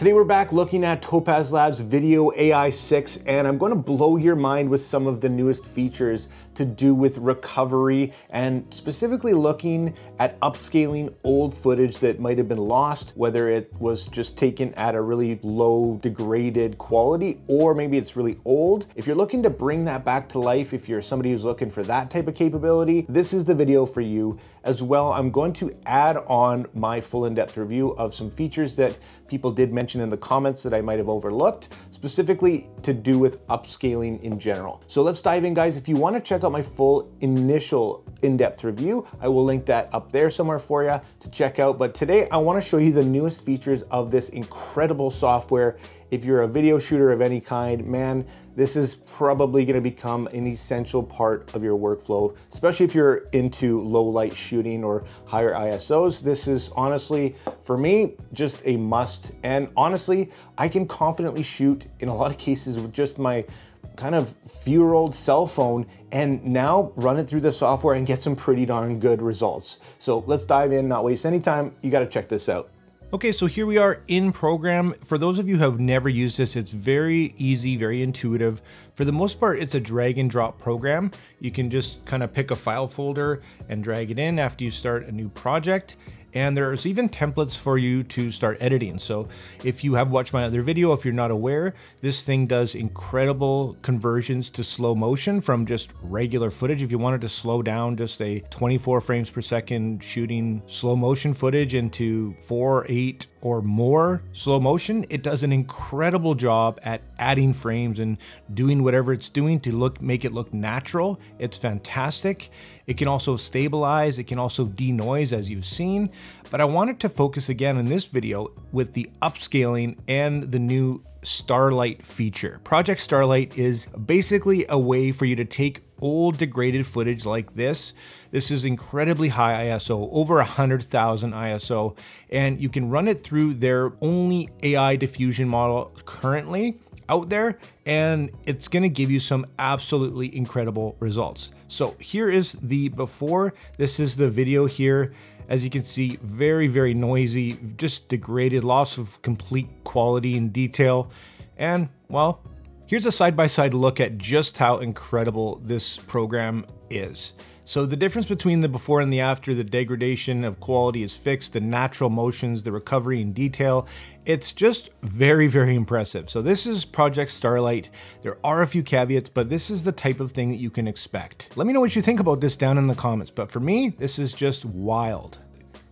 Today we're back looking at Topaz Labs Video AI 6, and I'm going to blow your mind with some of the newest features to do with recovery and specifically looking at upscaling old footage that might have been lost, whether it was just taken at a really low degraded quality or maybe it's really old. If you're looking to bring that back to life, if you're somebody who's looking for that type of capability, this is the video for you. As well, I'm going to add on my full in-depth review of some features that people did mention in the comments that I might have overlooked, specifically to do with upscaling in general. So let's dive in, guys. If you want to check out my full initial in-depth review, I will link that up there somewhere for you to check out. But today I want to show you the newest features of this incredible software. If you're a video shooter of any kind, man, this is probably going to become an essential part of your workflow, especially if you're into low light shooting or higher ISOs. This is honestly, for me, just a must. And honestly, I can confidently shoot in a lot of cases with just my kind of few-year-old cell phone and now run it through the software and get some pretty darn good results. So let's dive in, not waste any time. You got to check this out. Okay, so here we are in program. For those of you who have never used this, it's very easy, very intuitive. For the most part, it's a drag and drop program. You can just kind of pick a file folder and drag it in after you start a new project. And there's even templates for you to start editing. So if you have watched my other video, if you're not aware, this thing does incredible conversions to slow motion from just regular footage. If you wanted to slow down just a 24 frames per second shooting slow motion footage into 4:8 or more slow motion, it does an incredible job at adding frames and doing whatever it's doing to make it look natural. It's fantastic. It can also stabilize, it can also denoise, as you've seen. But I wanted to focus again in this video with the upscaling and the new Starlight feature. Project Starlight is basically a way for you to take old degraded footage like this. This is incredibly high ISO, over 100,000 ISO, and you can run it through their only AI diffusion model currently out there, and it's going to give you some absolutely incredible results. So here is the before. This is the video here. As you can see, very, very noisy, just degraded, loss of complete quality and detail. And well, here's a side-by-side look at just how incredible this program is. So the difference between the before and the after, the degradation of quality is fixed, the natural motions, the recovery and detail, it's just very, very impressive. So this is Project Starlight. There are a few caveats, but this is the type of thing that you can expect. Let me know what you think about this down in the comments, but for me, this is just wild.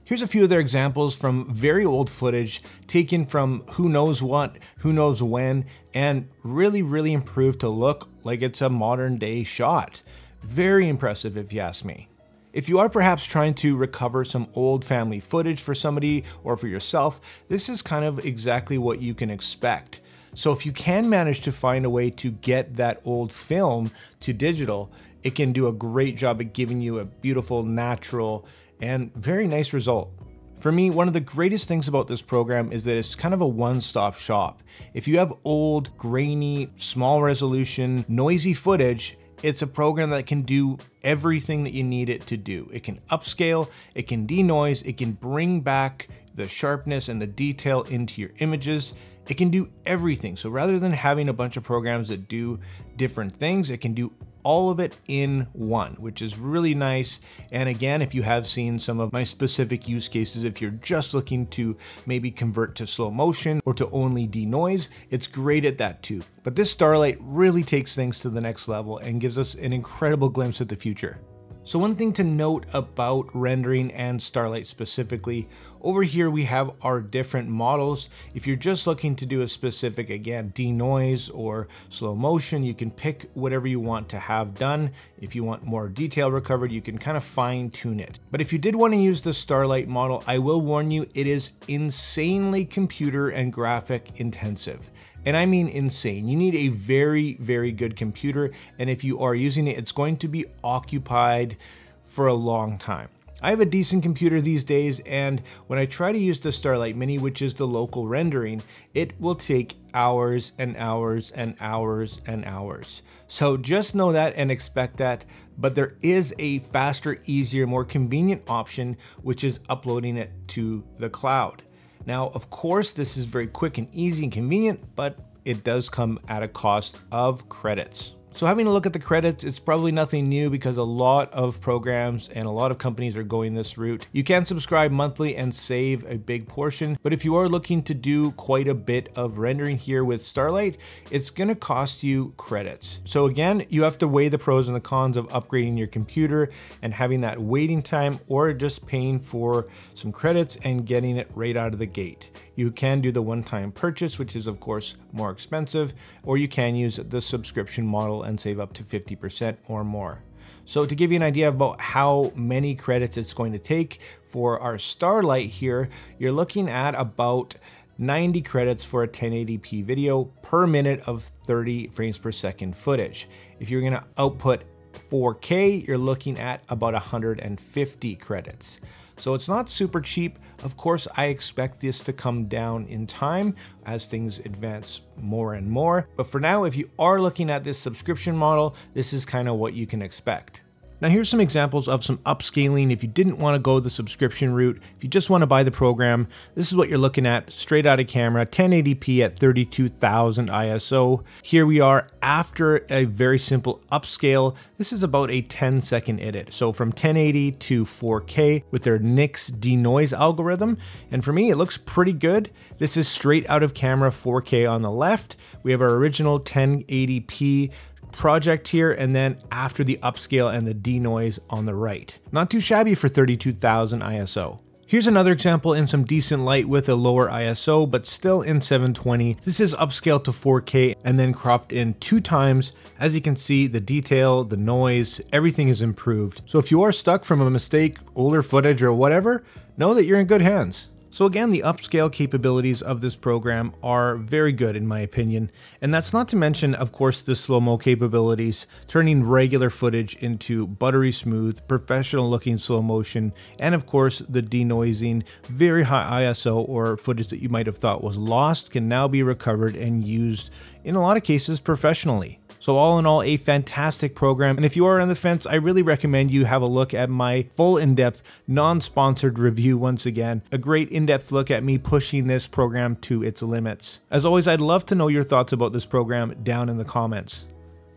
Here's a few of their examples from very old footage taken from who knows what, who knows when, and really, really improved to look like it's a modern day shot. Very impressive if you ask me. If you are perhaps trying to recover some old family footage for somebody or for yourself, this is kind of exactly what you can expect. So if you can manage to find a way to get that old film to digital, it can do a great job at giving you a beautiful, natural, and very nice result. For me, one of the greatest things about this program is that it's kind of a one-stop shop. If you have old, grainy, small resolution, noisy footage, it's a program that can do everything that you need it to do. It can upscale, it can denoise, it can bring back the sharpness and the detail into your images. It can do everything. So rather than having a bunch of programs that do different things, it can do all of it in one, which is really nice. And again, if you have seen some of my specific use cases, if you're just looking to maybe convert to slow motion or to only denoise, it's great at that too. But this Starlight really takes things to the next level and gives us an incredible glimpse at the future. So one thing to note about rendering and Starlight specifically, over here we have our different models. If you're just looking to do a specific, again, denoise or slow motion, you can pick whatever you want to have done. If you want more detail recovered, you can kind of fine tune it. But if you did want to use the Starlight model, I will warn you, it is insanely computer and graphic intensive. And I mean insane. You need a very, very good computer. And if you are using it, it's going to be occupied for a long time. I have a decent computer these days, and when I try to use the Starlight Mini, which is the local rendering, it will take hours and hours and hours and hours. So just know that and expect that, but there is a faster, easier, more convenient option, which is uploading it to the cloud. Now, of course, this is very quick and easy and convenient, but it does come at a cost of credits. So having a look at the credits, it's probably nothing new because a lot of programs and a lot of companies are going this route. You can subscribe monthly and save a big portion, but if you are looking to do quite a bit of rendering here with Starlight, it's gonna cost you credits. So again, you have to weigh the pros and the cons of upgrading your computer and having that waiting time, or just paying for some credits and getting it right out of the gate. You can do the one-time purchase, which is of course more expensive, or you can use the subscription model and save up to 50% or more. So to give you an idea about how many credits it's going to take for our Starlight here, you're looking at about 90 credits for a 1080p video per minute of 30 frames per second footage. If you're gonna output 4K, you're looking at about 150 credits. So it's not super cheap. Of course, I expect this to come down in time as things advance more and more. But for now, if you are looking at this subscription model, this is kind of what you can expect. Now here's some examples of some upscaling. If you didn't want to go the subscription route, if you just want to buy the program, this is what you're looking at straight out of camera, 1080p at 32,000 ISO. Here we are after a very simple upscale. This is about a 10-second edit. So from 1080 to 4K with their NYX denoise algorithm. And for me, it looks pretty good. This is straight out of camera 4K on the left. We have our original 1080p project here, and then after the upscale and the denoise on the right. Not too shabby for 32,000 ISO. Here's another example in some decent light with a lower ISO, but still in 720. This is upscaled to 4K and then cropped in 2 times. As you can see, the detail, the noise, everything is improved. So if you are stuck from a mistake, older footage or whatever, know that you're in good hands. So again, the upscale capabilities of this program are very good in my opinion. And that's not to mention, of course, the slow-mo capabilities, turning regular footage into buttery smooth, professional looking slow motion, and of course the denoising. Very high ISO or footage that you might have thought was lost can now be recovered and used in a lot of cases professionally. So all in all, a fantastic program. And if you are on the fence, I really recommend you have a look at my full in-depth, non-sponsored review once again. A great in-depth look at me pushing this program to its limits. As always, I'd love to know your thoughts about this program down in the comments.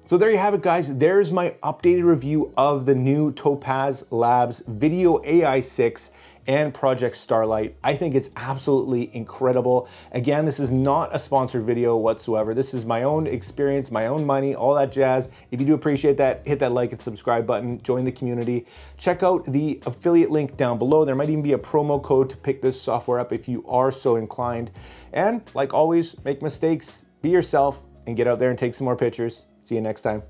So there you have it, guys. There's my updated review of the new Topaz Labs Video AI 6 and Project Starlight. I think it's absolutely incredible. Again, this is not a sponsored video whatsoever. This is my own experience, my own money, all that jazz. If you do appreciate that, hit that like and subscribe button, join the community. Check out the affiliate link down below. There might even be a promo code to pick this software up if you are so inclined. And like always, make mistakes, be yourself, and get out there and take some more pictures. See you next time.